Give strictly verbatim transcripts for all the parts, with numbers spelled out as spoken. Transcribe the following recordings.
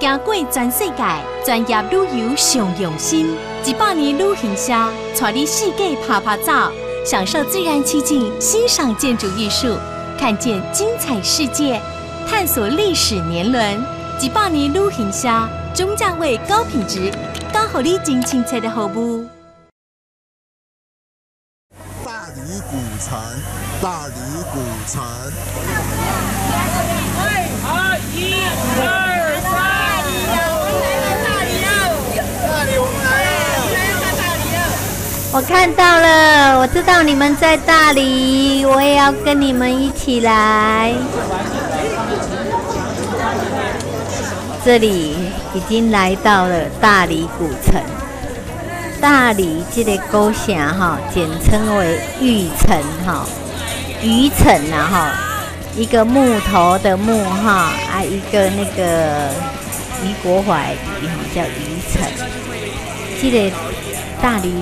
行过全世界，专业旅游上用心。一百年旅行社带你世界拍拍照，享受自然奇景，欣赏建筑艺术，看见精彩世界，探索历史年轮。一百年旅行社，中价位高品质，教予你真亲切的服务。大理古城，大理古城。好，一、二、三。 我看到了，我知道你们在大理，我也要跟你们一起来。这里已经来到了大理古城，大理这个古城哈，简称为玉城哈，鱼城啊哈，一个木头的木哈啊，一个那个俞国怀俞哈叫鱼城，这个大理。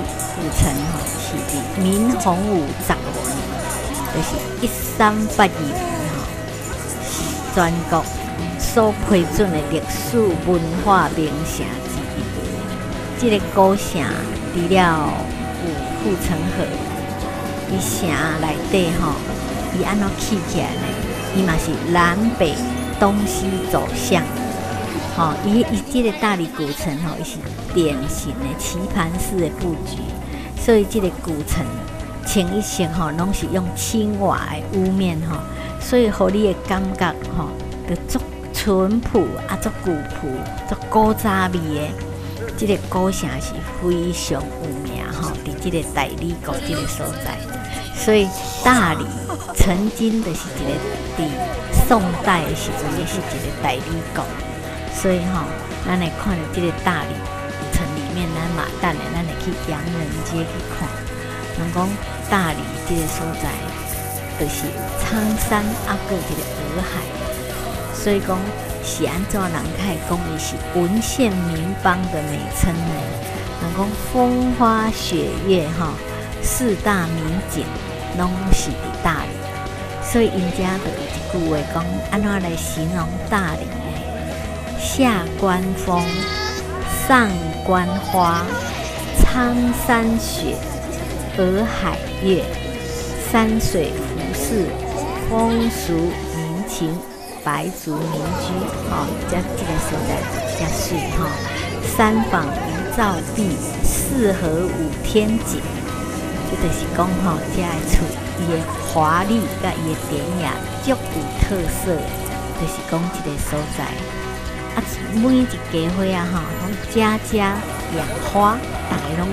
古城吼是伫民洪五十五年，就是一三八二年吼，是全国所批准的历史文化名城之一。这个古城除了有护城河，伊城内底吼，伊安怎起起来呢？伊嘛是南北东西走向。 哦，伊伊这个大理古城吼、哦，伊是典型的棋盘式的布局，所以这个古城前一些吼、哦，拢是用青瓦的屋面吼、哦，所以互你的感觉吼、哦，就足淳朴啊，足古朴，足古早味的。这个古城是非常有名吼，伫、哦、这个大理国这个所在，所以大理曾经的是一个伫宋代的时阵，也是一个大理国。 所以吼、哦，咱来看这个大理城里面，咱嘛等下咱来去洋人街去看。人讲大理这个所在，就是苍山啊，个这个洱海。所以讲是安怎人开讲，伊是文献名邦的美称呢。人讲风花雪月吼、哦，四大名景拢是伫大理。所以因遮就有一句话讲，安怎来形容大理？ 下关风，上关花，苍山雪，洱海月，山水服饰，风俗民情，白族民居，哈、哦，这这个所在比较水哈。三坊一造地，四合五天井，这就是讲吼、哦，这个厝伊的华丽甲伊的典雅，足有特色，就是讲这个所在。 啊、每一家伙啊，吼，拢家家养花，大家拢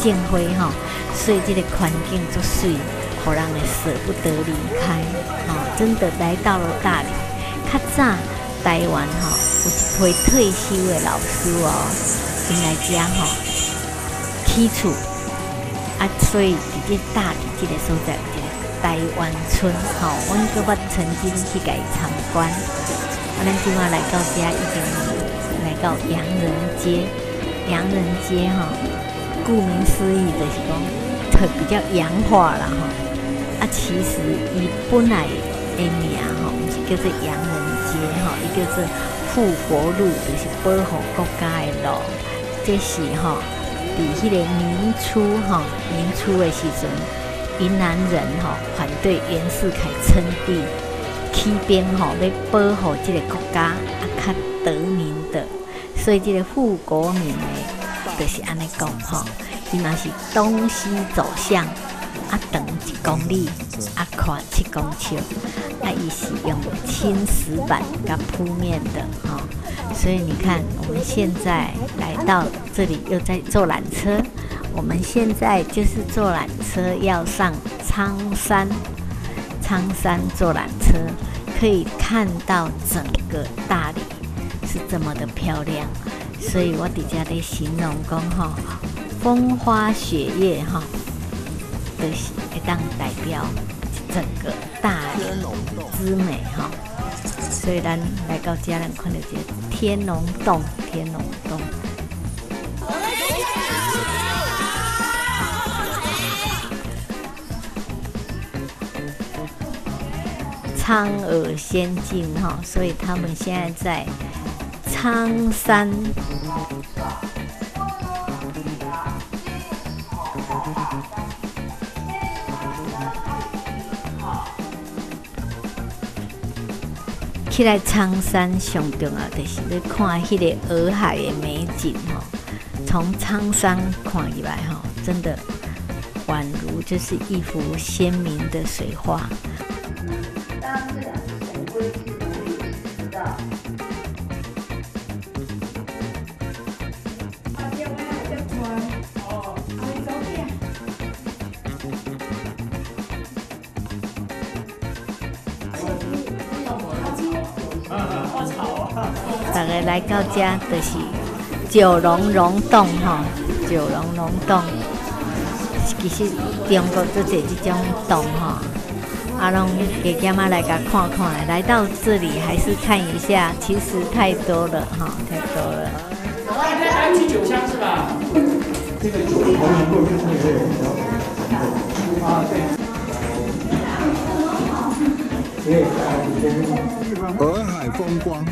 种花吼，所以这个环境足水，互人会舍不得离开。吼、哦，真的来到了大理，较早台湾吼、哦、有一批退休的老师哦，因来遮吼起厝，啊，所以伫这大理这个所在，这个台湾村吼，阮个我曾经去甲伊参观。 我们今晚来到家一点，来到洋人街。洋人街哈、哦，顾名思义就是讲，它比较洋化啦哈、哦。啊，其实伊本来的名哈、哦，是叫做洋人街哈、哦，伊叫做护国路，就是保护国家的路。这是哈、哦，伫迄个明初哈、哦，明初的时阵，云南人哈、哦、反对袁世凯称帝。 起兵吼，要保护这个国家，啊，较得民的，所以这个护国民的，就是安尼讲吼，伊嘛是东西走向，啊，长一公里，啊，宽七公尺，啊，伊是用青石板甲铺面的吼、哦，所以你看，我们现在来到这里，又在坐缆车，我们现在就是坐缆车要上苍山。 苍山坐缆车可以看到整个大理是这么的漂亮，所以我底下咧形容讲吼，风花雪月哈，就是会当代表整个大理之美哈。所以咱来到这，咱看到这天龙洞，天龙洞。 苍耳仙境哈，所以他们现在在苍山。去来苍山上重要，就是你看迄个洱海的美景吼，从苍山看以来吼，真的宛如就是一幅鲜明的水画。大家来到这就是九龙溶洞吼，九龙溶洞其实中国做侪这种洞吼，啊，拢给家妈来甲看看。来到这里还是看一下，其实太多了哈，太多了。大家还去九乡是吧？这个九龙过去是没有啊，对。洱海风光。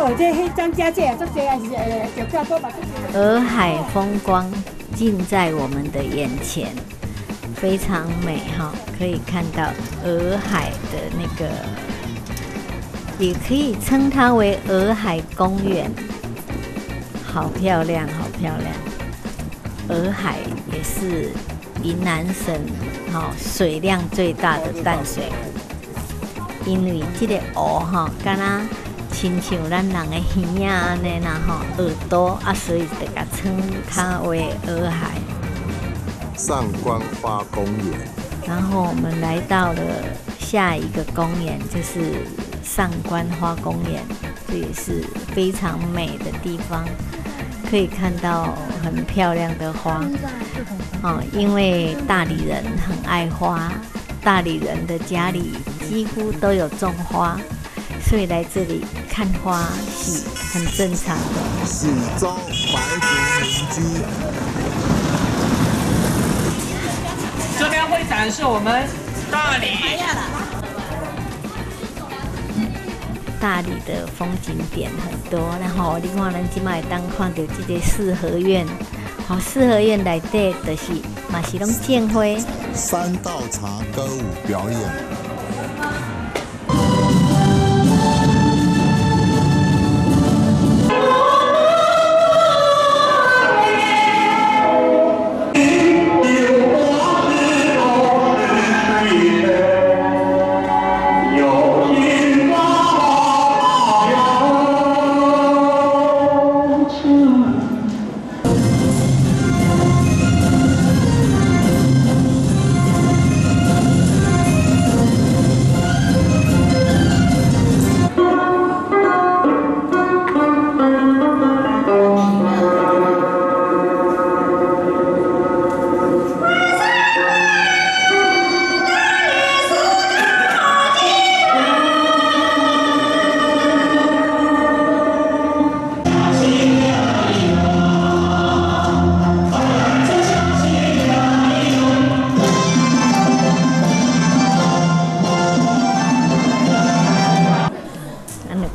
哦，这迄张家姐做这也是诶，就叫做吧。洱海风光近在我们的眼前，非常美哈，可以看到洱海的那个，也可以称它为洱海公园，好漂亮，好漂亮。洱海也是云南省吼水量最大的淡水湖，因为这个湖吼，敢若亲像咱人的耳啊安尼啦吼，耳朵啊，所以得甲称它为洱海。上观花公园。然后我们来到了下一个公园，就是上观花公园，这也是非常美的地方。可以看到很漂亮的花，哦，因为大理人很爱花，大理人的家里几乎都有种花，所以来这里看花是很正常的。喜招白族民居，这边会展示我们大理，大理的风景点很多，然后你看咱即卖当看到这个四合院，好，四合院内底就是嘛是拢建花。三道茶歌舞表演。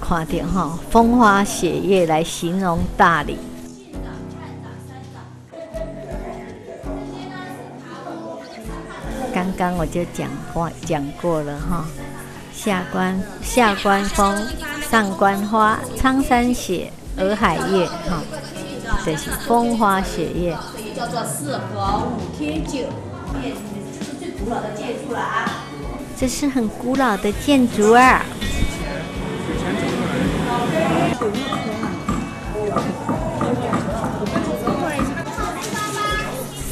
看到哈，风花雪月来形容大理。刚刚我就讲过讲过了哈，下观下观风，上观花，苍山雪，洱海月哈，这是风花雪月。叫做四合五天酒，这是最古老的建筑了啊！这是很古老的建筑啊。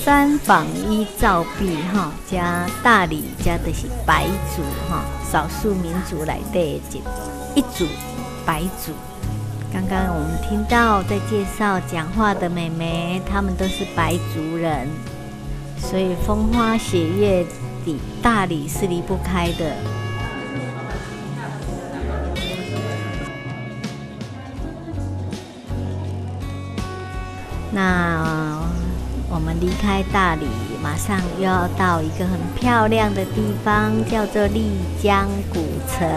三榜一照壁哈，加大理加的是白族哈，少数民族来的一组白族。刚刚我们听到在介绍讲话的妹妹，她们都是白族人，所以风花雪月的大理是离不开的。那我们离开大理，马上又要到一个很漂亮的地方，叫做丽江古城。